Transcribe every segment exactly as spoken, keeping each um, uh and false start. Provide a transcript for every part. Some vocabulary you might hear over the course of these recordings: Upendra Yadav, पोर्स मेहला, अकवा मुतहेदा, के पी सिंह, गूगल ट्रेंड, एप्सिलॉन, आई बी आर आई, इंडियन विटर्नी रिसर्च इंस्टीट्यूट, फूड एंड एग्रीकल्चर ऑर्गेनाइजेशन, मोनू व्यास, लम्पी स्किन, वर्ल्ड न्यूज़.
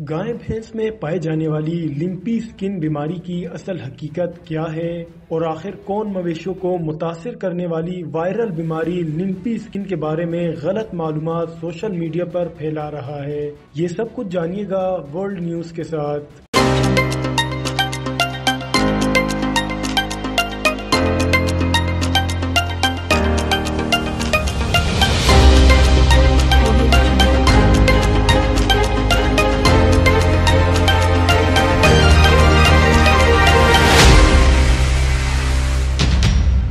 गाय भैंस में पाए जाने वाली लम्पी स्किन बीमारी की असल हकीकत क्या है और आखिर कौन मवेशियों को मुतासिर करने वाली वायरल बीमारी लम्पी स्किन के बारे में गलत मालूमात सोशल मीडिया पर फैला रहा है, ये सब कुछ जानिएगा वर्ल्ड न्यूज़ के साथ।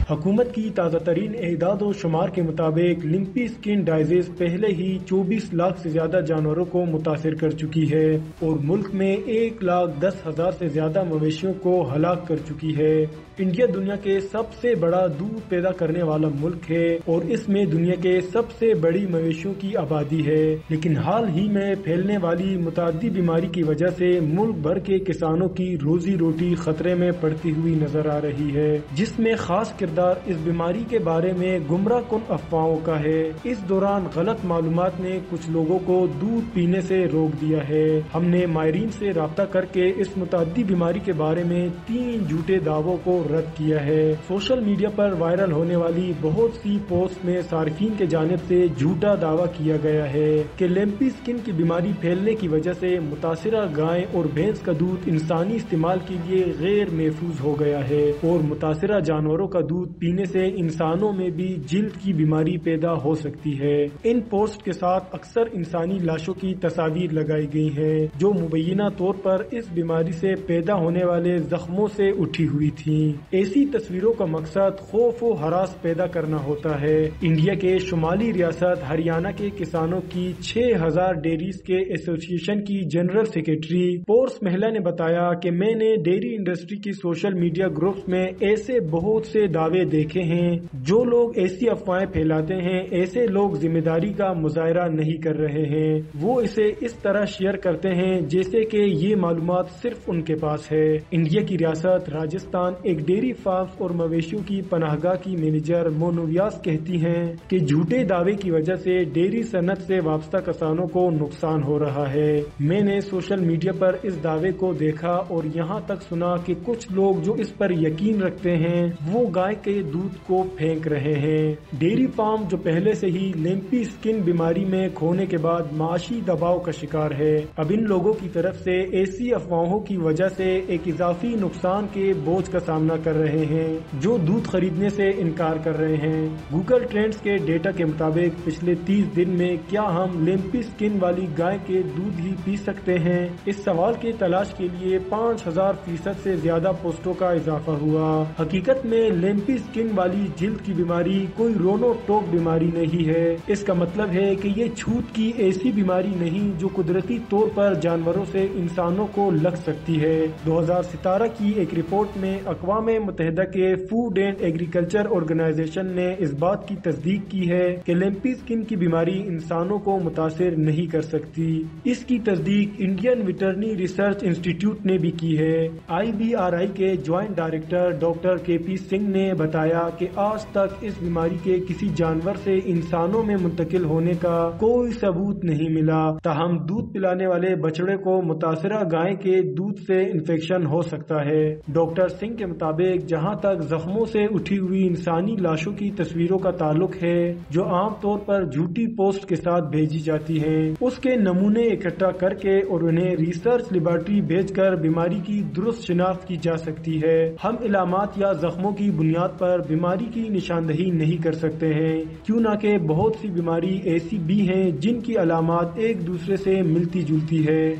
हुकूमत की ताज़ा तरीन एहदाद और शुमार के मुताबिक लम्पी स्किन डाइजीज पहले ही चौबीस लाख से ज्यादा जानवरों को मुतासर कर चुकी है और मुल्क में एक लाख दस हजार से ज्यादा मवेशियों को हलाक कर चुकी है। इंडिया दुनिया के सबसे बड़ा दूध पैदा करने वाला मुल्क है और इसमें दुनिया के सबसे बड़ी मवेशियों की आबादी है, लेकिन हाल ही में फैलने वाली मुतादी बीमारी की वजह से मुल्क भर के किसानों की रोजी रोटी खतरे में पड़ती हुई नजर आ रही है, जिसमे खास किरदार इस बीमारी के बारे में गुमराहकुन अफवाहों का है। इस दौरान गलत मालूमात ने कुछ लोगों को दूध पीने से रोक दिया है। हमने मायरीन से राब्ता करके इस मुतादी बीमारी के बारे में तीन झूठे दावों को रद्द किया है। सोशल मीडिया पर वायरल होने वाली बहुत सी पोस्ट में सार्फिन के जानिब से झूठा दावा किया गया है कि लम्पी स्किन की बीमारी फैलने की वजह से मुतासिरा गाय और भैंस का दूध इंसानी इस्तेमाल के लिए गैर महफूज हो गया है और मुतासिरा जानवरों का दूध पीने से इंसानों में भी जिल्द की बीमारी पैदा हो सकती है। इन पोस्ट के साथ अक्सर इंसानी लाशों की तस्वीर लगाई गई हैं, जो मुबैना तौर पर इस बीमारी से पैदा होने वाले जख्मों से उठी हुई थीं। ऐसी तस्वीरों का मकसद खौफ और हरास पैदा करना होता है। इंडिया के शुमाली रियासत हरियाणा के किसानों की छह हजार डेयरीज के एसोसिएशन की जनरल सेक्रेटरी पोर्स मेहला ने बताया कि मैंने डेयरी इंडस्ट्री की सोशल मीडिया ग्रुप्स में ऐसे बहुत से दावे देखे हैं। जो लोग ऐसी अफवाहें फैलाते हैं, ऐसे लोग जिम्मेदारी का मुजाहरा नहीं कर रहे हैं। वो इसे इस तरह शेयर करते हैं जैसे कि ये मालूमात सिर्फ उनके पास है। इंडिया की रियासत राजस्थान एक डेयरी फार्म और मवेशियों की पनाहगाह की मैनेजर मोनू व्यास कहती हैं कि झूठे दावे की वजह से डेयरी सनत से वाबस्ता किसानों को नुकसान हो रहा है। मैंने सोशल मीडिया पर इस दावे को देखा और यहाँ तक सुना कि कुछ लोग जो इस पर यकीन रखते हैं वो गाय के दूध को फेंक रहे हैं। डेयरी फार्म जो पहले से ही लम्पी स्किन बीमारी में खोने के बाद माशी दबाव का शिकार है, अब इन लोगों की तरफ से ऐसी अफवाहों की वजह से एक इजाफी नुकसान के बोझ का सामना कर रहे हैं, जो दूध खरीदने से इनकार कर रहे हैं। गूगल ट्रेंड के डेटा के मुताबिक पिछले तीस दिन में क्या हम लम्पी स्किन वाली गाय के दूध ही पी सकते हैं, इस सवाल के तलाश के लिए पाँच हजार फीसद से ज्यादा पोस्टों का इजाफा हुआ। हकीकत में लम्पी स्किन वाली जिल्द की बीमारी कोई रोनो टोक बीमारी नहीं है। इसका मतलब है कि ये छूत की ऐसी बीमारी नहीं जो कुदरती तौर पर जानवरों से इंसानों को लग सकती है। दो हजार सत्रह की एक रिपोर्ट में अकवा मुतहेदा के फूड एंड एग्रीकल्चर ऑर्गेनाइजेशन ने इस बात की तस्दीक की है कि लम्पी स्किन की बीमारी इंसानों को मुतासिर नहीं कर सकती। इसकी तस्दीक इंडियन विटर्नी रिसर्च इंस्टीट्यूट ने भी की है। आई बी आर आई के joint director doctor के पी सिंह ने बताया कि आज तक इस बीमारी के किसी जानवर से इंसानों में मुंतकिल होने का कोई सबूत नहीं मिला, ताहम दूध पिलाने वाले बछड़े को मुतासिरा गाय के दूध से इन्फेक्शन हो सकता है। डॉक्टर सिंह के मुताबिक जहां तक जख्मों से उठी हुई इंसानी लाशों की तस्वीरों का ताल्लुक है, जो आमतौर पर झूठी पोस्ट के साथ भेजी जाती है, उसके नमूने इकट्ठा करके और उन्हें रिसर्च लेबोरेटरी भेजकर बीमारी की दुरुस्त शिनाख्त की जा सकती है। हम इलामात या जख्मों की बुनियाद पर बीमारी की निशानदही नहीं कर सकते हैं, क्यों ना के बहुत सी बीमारी ऐसी भी हैं जिनकी अलामात एक दूसरे से मिलती जुलती है।